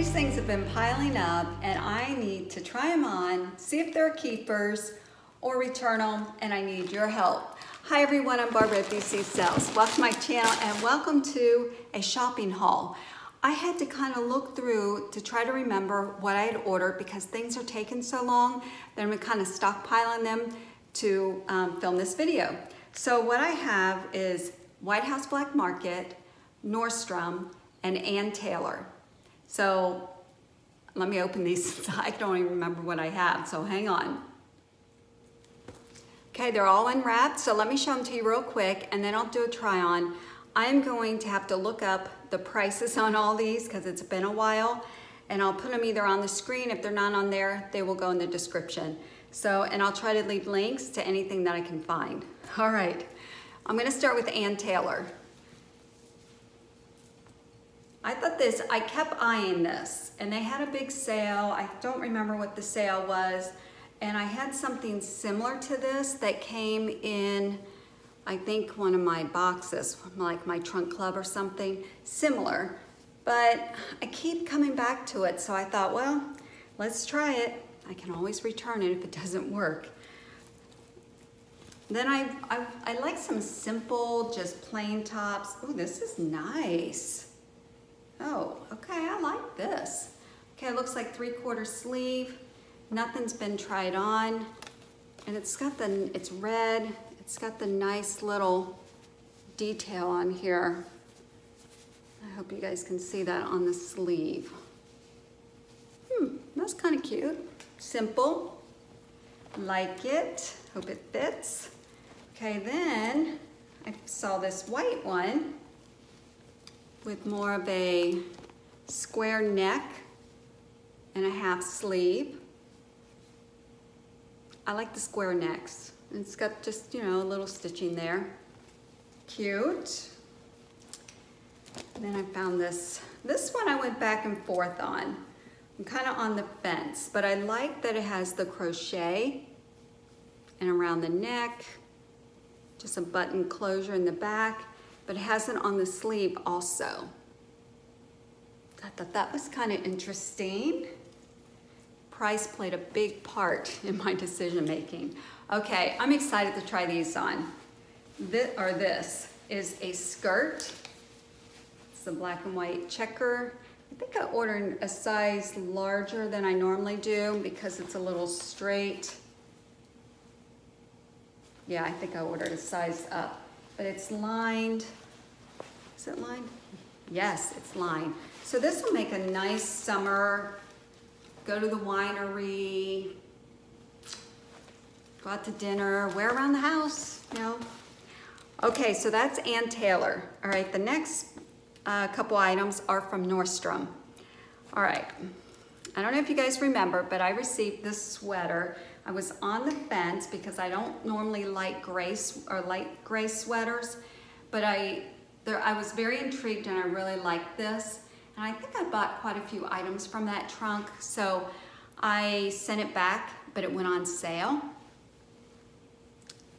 these things have been piling up and I need to try them on, see if they're keepers or return them, and I need your help. Hi everyone, I'm Barbara at BC Sales. Welcome to my channel and welcome to a shopping haul. I had to kind of look through to try to remember what I had ordered because things are taking so long that I'm kind of stockpiling them to film this video. So what I have is White House Black Market, Nordstrom, and Ann Taylor. So let me open these. I don't even remember what I have, so hang on. Okay, they're all unwrapped, so let me show them to you real quick and then I'll do a try on. I'm going to have to look up the prices on all these because it's been a while, and I'll put them either on the screen. If they're not on there, they will go in the description. So, and I'll try to leave links to anything that I can find. All right, I'm gonna start with Ann Taylor. I thought this, I kept eyeing this, and they had a big sale. I don't remember what the sale was, and I had something similar to this that came in, I think, one of my boxes, like my trunk club or something similar, but I keep coming back to it, so I thought, well, let's try it. I can always return it if it doesn't work. Then I like some simple, just plain tops. Oh, this is nice. Oh, okay, I like this. Okay, it looks like 3/4 sleeve. Nothing's been tried on. And it's red. It's got the nice little detail on here. I hope you guys can see that on the sleeve. That's kind of cute. Simple, like it. Hope it fits. Okay, then I saw this white one with more of a square neck and a half sleeve. I like the square necks. It's got just, you know, a little stitching there. Cute. And then I found this. This one I went back and forth on. I'm kind of on the fence, but I like that it has the crochet and around the neck, just a button closure in the back, but it has it on the sleeve also. I thought that was kind of interesting. Price played a big part in my decision making. Okay, I'm excited to try these on. This is a skirt. It's a black and white checker. I think I ordered a size larger than I normally do because it's a little straight. Yeah, I think I ordered a size up, but it's lined. Is it lined? Yes, it's lined. So this will make a nice summer, go to the winery, go out to dinner, wear around the house, you know. Okay, so that's Ann Taylor. All right, the next couple items are from Nordstrom. All right, I don't know if you guys remember, but I received this sweater. I was on the fence because I don't normally like gray or light gray sweaters, but I was very intrigued and I really liked this. And I think I bought quite a few items from that trunk, so I sent it back, but it went on sale.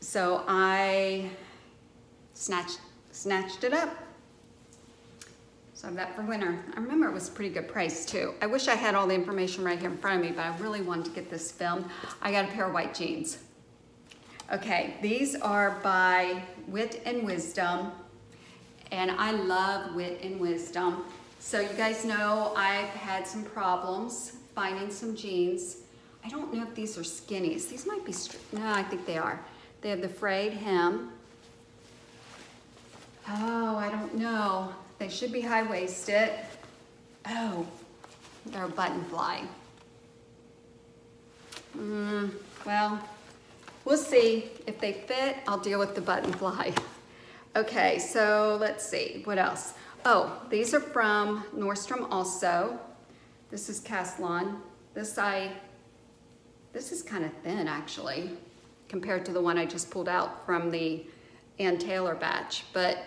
So I snatched it up. So I'm that for winter. I remember it was a pretty good price too. I wish I had all the information right here in front of me, but I really wanted to get this filmed. I got a pair of white jeans. Okay, these are by Wit and Wisdom, and I love Wit and Wisdom. So you guys know I've had some problems finding some jeans. I don't know if these are skinnies. These might be, no, I think they are. They have the frayed hem. Oh, I don't know. They should be high-waisted. Oh, they're a button fly. Well, we'll see. If they fit, I'll deal with the button fly. Okay, so let's see, what else? Oh, these are from Nordstrom also. This is Caslon. This is kind of thin actually, compared to the one I just pulled out from the Ann Taylor batch, but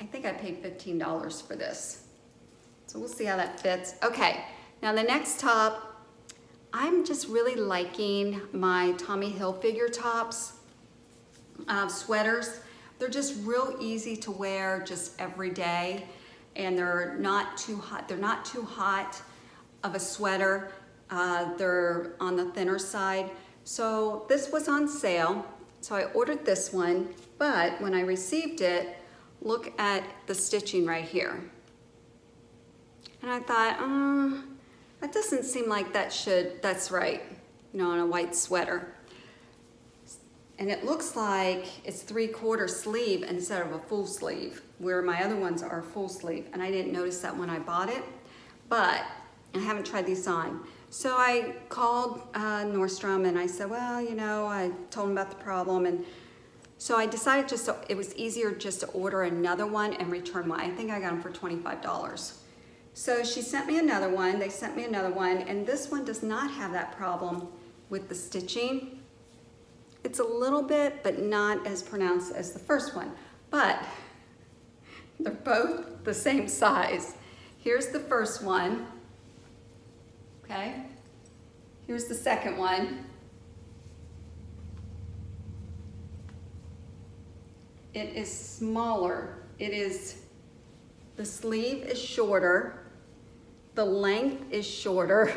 I think I paid $15 for this. So we'll see how that fits. Okay, now the next top, I'm just really liking my Tommy Hilfiger tops, sweaters. They're just real easy to wear just every day. and they're not too hot. They're not too hot of a sweater. They're on the thinner side. So this was on sale. So I ordered this one, but when I received it, look at the stitching right here. And I thought, that doesn't seem like that should, that's right, you know, on a white sweater. And it looks like it's 3/4 sleeve instead of a full sleeve, where my other ones are full sleeve. And I didn't notice that when I bought it, but I haven't tried these on. So I called Nordstrom and I said, well, you know, I told them about the problem. And so I decided just so it was easier just to order another one and return one. I think I got them for $25. So she sent me another one, they sent me another one, and this one does not have that problem with the stitching. It's a little bit, but not as pronounced as the first one, but they're both the same size. Here's the first one, okay? Here's the second one. It is smaller. It is, the sleeve is shorter. The length is shorter.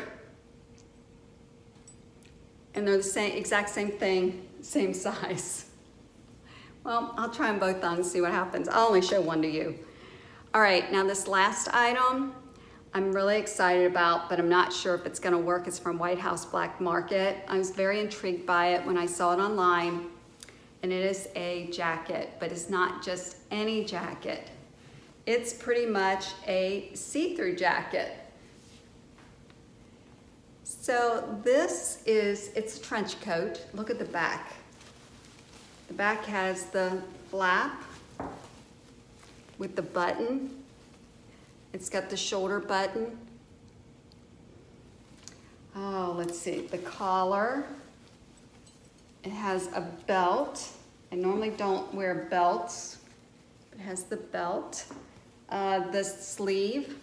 And they're the same, exact same thing, same size. Well, I'll try them both on and see what happens. I'll only show one to you. All right, now this last item, I'm really excited about, but I'm not sure if it's gonna work. It's from White House Black Market. I was very intrigued by it when I saw it online, and it is a jacket, but it's not just any jacket. It's pretty much a see-through jacket. So this is, it's a trench coat. Look at the back. The back has the flap with the button. It's got the shoulder button. Oh, let's see, the collar. It has a belt. I normally don't wear belts. It has the belt, the sleeve.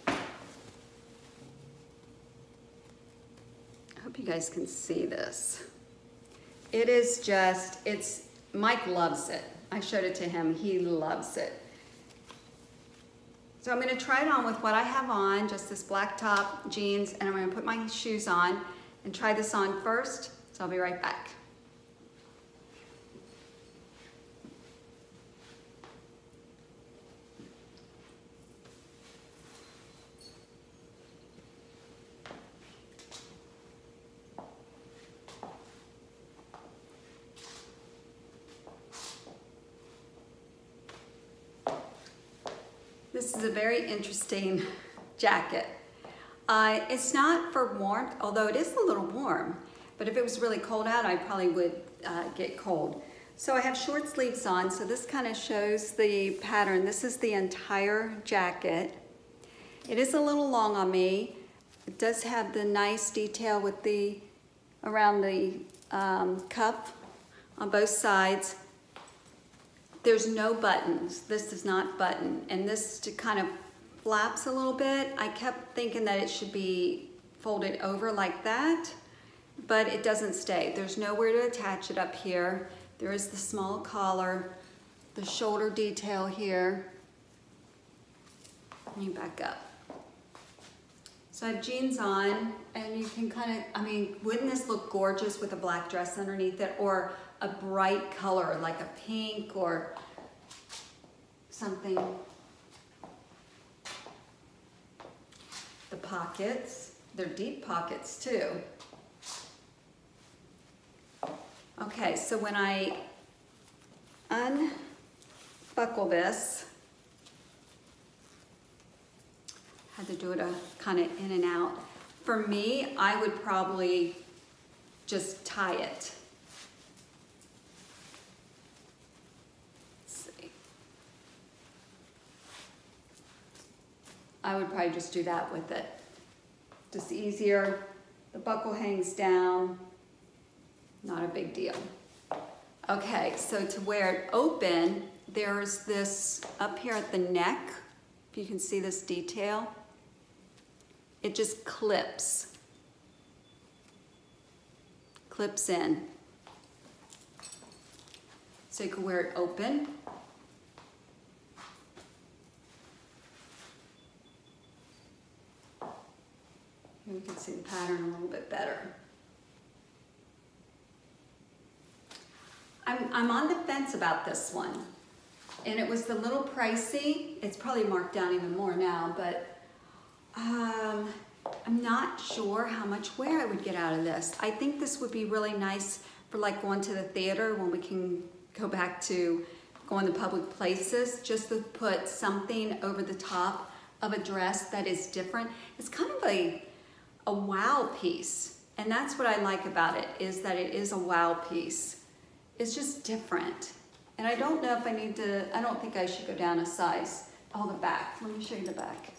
I hope you guys can see this. It is just, it's, Mike loves it. I showed it to him, he loves it. So I'm gonna try it on with what I have on, just this black top, jeans, and I'm gonna put my shoes on and try this on first, so I'll be right back. This is a very interesting jacket. It's not for warmth, although it is a little warm, but if it was really cold out, I probably would get cold. So I have short sleeves on, so this kind of shows the pattern. This is the entire jacket. It is a little long on me. It does have the nice detail with the, around the cuff on both sides. There's no buttons. This is not button. And this kind of flaps a little bit. I kept thinking that it should be folded over like that, but it doesn't stay. There's nowhere to attach it up here. There is the small collar, the shoulder detail here. Let me back up. So I have jeans on, and you can kind of, I mean, wouldn't this look gorgeous with a black dress underneath it, or a bright color, like a pink or something. The pockets, they're deep pockets too. Okay, so when I unbuckle this, I had to do it kind of in and out. For me, I would probably just tie it. I would probably just do that with it. Just easier. The buckle hangs down. Not a big deal. Okay, so to wear it open, there's this up here at the neck. If you can see this detail, it just clips. Clips in. So you can wear it open. And you can see the pattern a little bit better. I'm on the fence about this one. And it was a little pricey. It's probably marked down even more now, but I'm not sure how much wear I would get out of this. I think this would be really nice for like going to the theater when we can go back to going to public places, just to put something over the top of a dress that is different. It's kind of a wow piece. And that's what I like about it, is that it is a wow piece. It's just different. And I don't know if I need to, I don't think I should go down a size. Oh, the back, let me show you the back.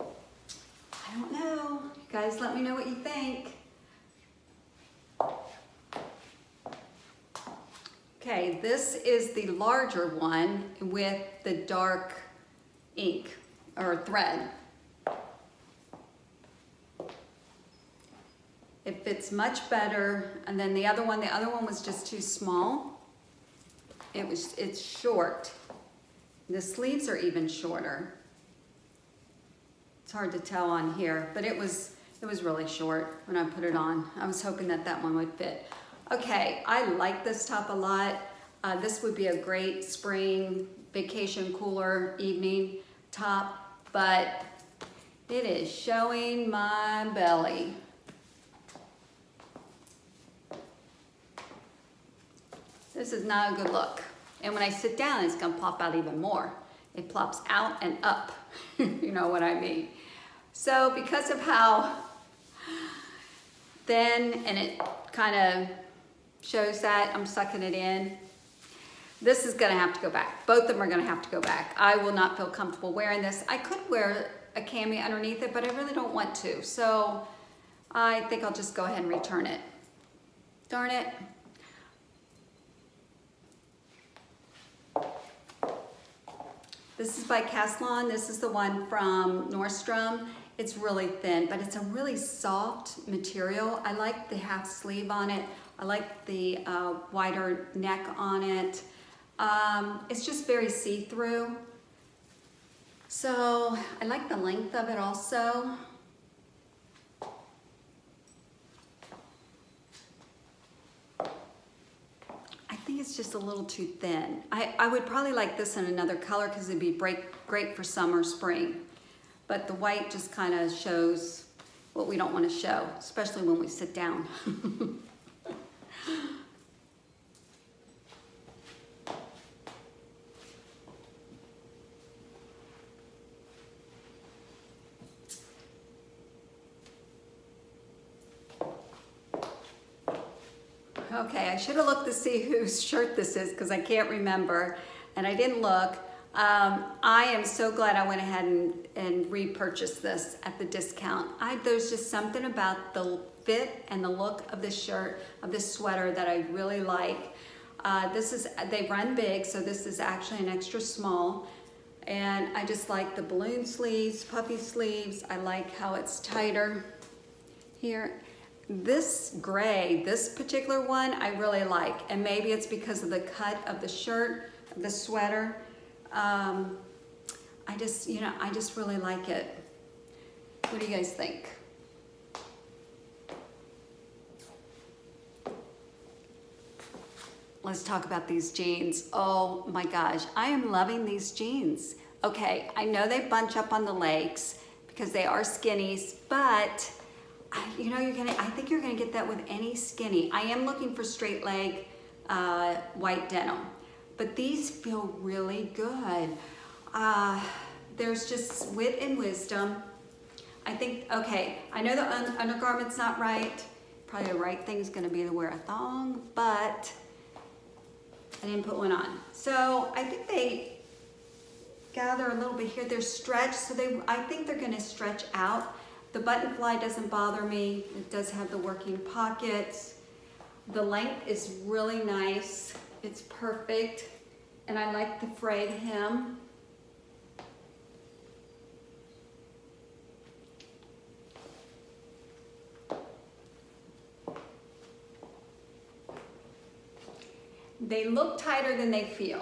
I don't know, you guys let me know what you think. Okay, this is the larger one with the dark ink or thread. It fits much better. And then the other one was just too small. It's short. The sleeves are even shorter. It's hard to tell on here, but it was really short when I put it on. I was hoping that that one would fit. Okay, I like this top a lot. This would be a great spring vacation, cooler evening top, but it is showing my belly. This is not a good look. And when I sit down, it's gonna pop out even more. It plops out and up, you know what I mean. So because of how thin, and it kind of shows that, I'm sucking it in. This is gonna have to go back. Both of them are gonna have to go back. I will not feel comfortable wearing this. I could wear a cami underneath it, but I really don't want to. So I think I'll just go ahead and return it. Darn it. This is by Caslon. This is the one from Nordstrom. It's really thin, but it's a really soft material. I like the half sleeve on it. I like the wider neck on it. It's just very see-through. So I like the length of it also. I think it's just a little too thin. I would probably like this in another color because it'd be great for summer, spring. But the white just kind of shows what we don't want to show, especially when we sit down. Okay, I should have looked to see whose shirt this is because I can't remember, and I didn't look. I am so glad I went ahead and repurchased this at the discount. There's just something about the fit and the look of this shirt, of this sweater, that I really like. They run big, so this is actually an extra small. And I just like the balloon sleeves, puffy sleeves. I like how it's tighter here. This gray, this particular one, I really like. And maybe it's because of the cut of the shirt, the sweater. I just really like it. What do you guys think? Let's talk about these jeans. Oh my gosh, I am loving these jeans. Okay, I know they bunch up on the legs because they are skinnies, but you know, I think you're gonna get that with any skinny. I am looking for straight leg white denim, but these feel really good. There's just wit and wisdom. I think, okay, I know the undergarment's not right. Probably the right thing's gonna be to wear a thong, but I didn't put one on. So I think they gather a little bit here. They're stretched, so I think they're gonna stretch out. The button fly doesn't bother me. It does have the working pockets. The length is really nice. It's perfect. And I like the frayed hem. They look tighter than they feel.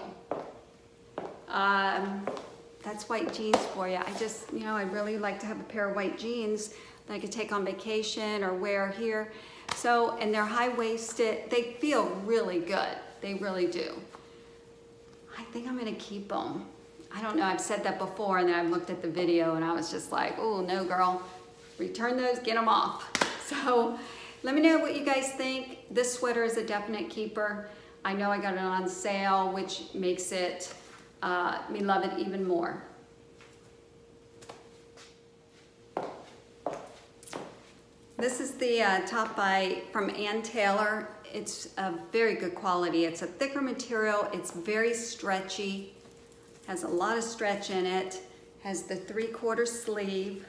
That's white jeans for you. I just, you know, I really like to have a pair of white jeans that I could take on vacation or wear here. So, and they're high-waisted. They feel really good. They really do. I think I'm gonna keep them. I don't know, I've said that before, and then I've looked at the video and I was just like, oh, no, girl, return those, get them off. So let me know what you guys think. This sweater is a definite keeper. I know I got it on sale, which makes it, me love it even more. This is the top from Ann Taylor. It's a very good quality. It's a thicker material. It's very stretchy. Has a lot of stretch in it. Has the 3/4 sleeve.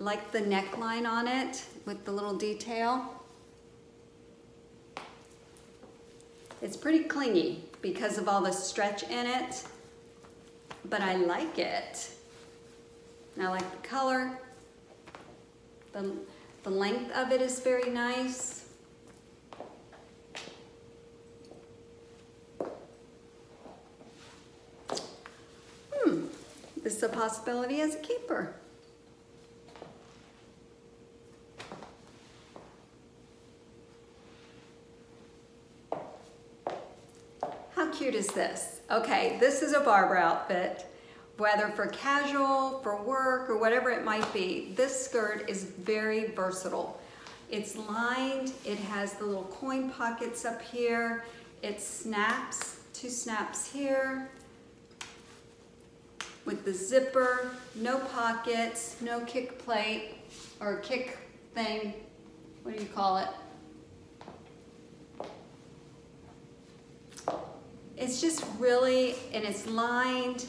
I like the neckline on it with the little detail. It's pretty clingy because of all the stretch in it, but I like it. And I like the color. The length of it is very nice. This is a possibility as a keeper. How cute is this? Okay, this is a Barbara outfit, whether for casual, for work, or whatever it might be. This skirt is very versatile. It's lined, it has the little coin pockets up here. It snaps, 2 snaps here. With the zipper, no pockets, no kick plate or kick thing. What do you call it? It's just really, and it's lined.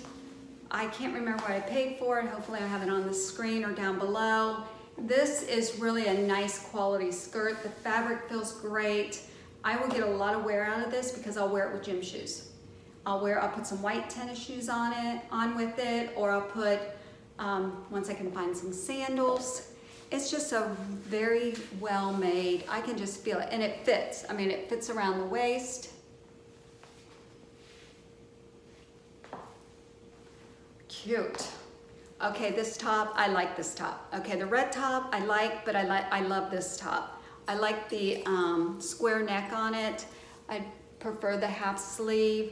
I can't remember what I paid for it. Hopefully I have it on the screen or down below. This is really a nice quality skirt. The fabric feels great. I will get a lot of wear out of this because I'll wear it with gym shoes. I'll put some white tennis shoes on with it, or I'll put, once I can find some sandals. It's just a very well made, I can just feel it, and it fits. I mean, it fits around the waist. Cute. Okay, this top, I like this top. Okay, the red top I like, but I love this top. I like the square neck on it. I prefer the half sleeve.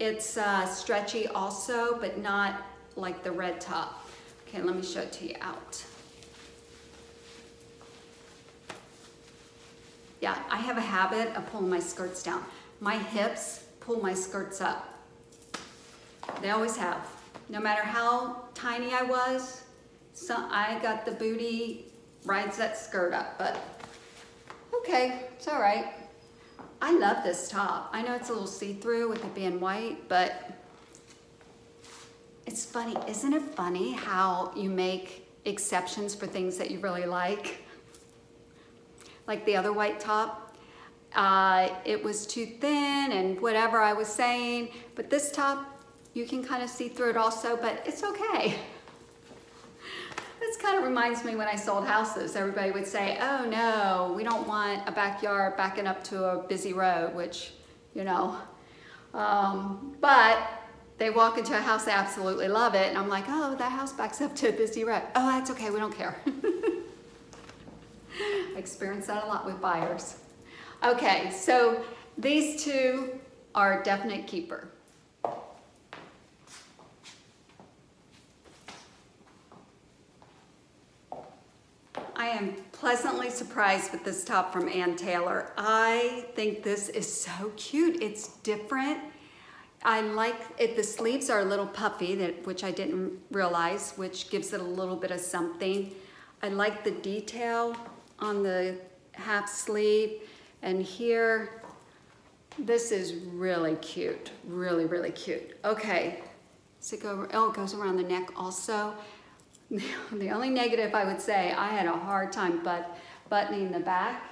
It's stretchy also, but not like the red top. Okay, let me show it to you out. Yeah, I have a habit of pulling my skirts down. My hips pull my skirts up. They always have. No matter how tiny I was, so I got the booty, rides that skirt up, but okay, it's all right. I love this top. I know it's a little see-through with it being white, but it's funny. Isn't it funny how you make exceptions for things that you really like? Like the other white top, it was too thin and whatever I was saying, but this top, you can kind of see through it also, but it's okay. This kind of reminds me when I sold houses, everybody would say, oh no, we don't want a backyard backing up to a busy road, which, you know, but they walk into a house, they absolutely love it. And I'm like, oh, that house backs up to a busy road. Oh, that's okay, we don't care. I experience that a lot with buyers. Okay, so these two are a definite keeper. I am pleasantly surprised with this top from Ann Taylor. I think this is so cute. It's different. I like it. The sleeves are a little puffy, which I didn't realize, which gives it a little bit of something. I like the detail on the half sleeve and here. This is really cute. Really, really cute. Okay. Does it go? Oh, it goes around the neck also. The only negative I would say, I had a hard time buttoning the back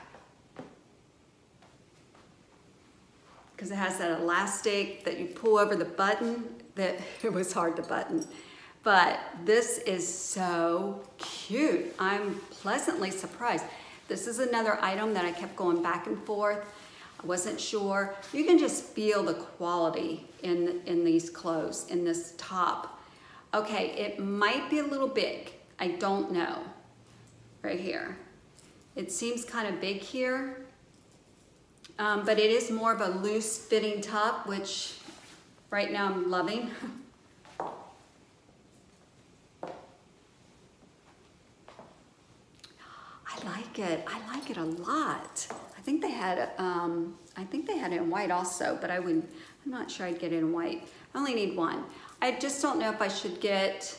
because it has that elastic that you pull over the button, that it was hard to button. But this is so cute. I'm pleasantly surprised. This is another item that I kept going back and forth. I wasn't sure. You can just feel the quality in these clothes, in this top. Okay, it might be a little big. I don't know. Right here. It seems kind of big here, but it is more of a loose fitting top, which right now I'm loving. I like it. I like it a lot. I think they had it in white also, but I'm not sure I'd get it in white. I only need one. I just don't know if I should get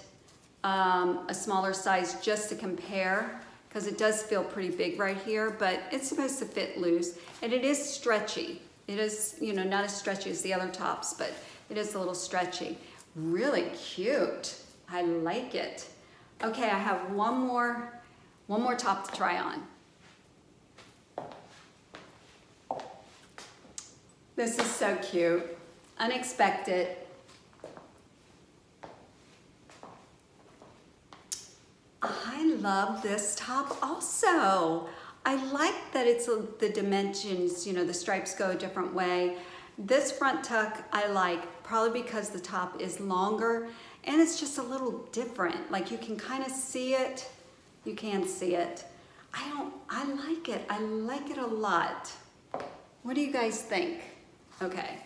a smaller size just to compare, because it does feel pretty big right here, but it's supposed to fit loose, and it is stretchy. It is, you know, not as stretchy as the other tops, but it is a little stretchy. Really cute. I like it. Okay, I have one more top to try on. This is so cute. Unexpected. I love this top also. I like that it's the dimensions, you know, the stripes go a different way. This front tuck I like, probably because the top is longer and it's just a little different. Like you can kind of see it. You can see it. I like it. I like it a lot. What do you guys think? Okay.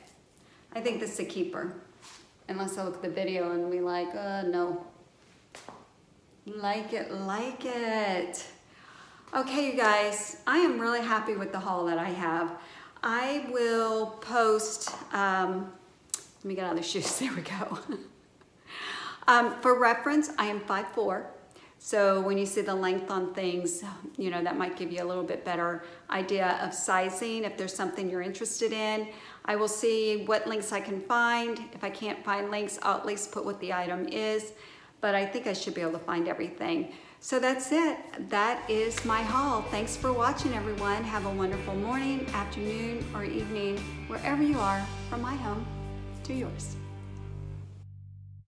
I think this is a keeper. Unless I look at the video and we like, no. Like it, like it. Okay, you guys, I am really happy with the haul that I have. I will post, let me get out of the shoes, there we go. For reference, I am 5'4", so when you see the length on things, you know, that might give you a little bit better idea of sizing if there's something you're interested in. I will see what links I can find. If I can't find links, I'll at least put what the item is. But I think I should be able to find everything. So that's it. That is my haul. Thanks for watching, everyone. Have a wonderful morning, afternoon, or evening, wherever you are, from my home to yours.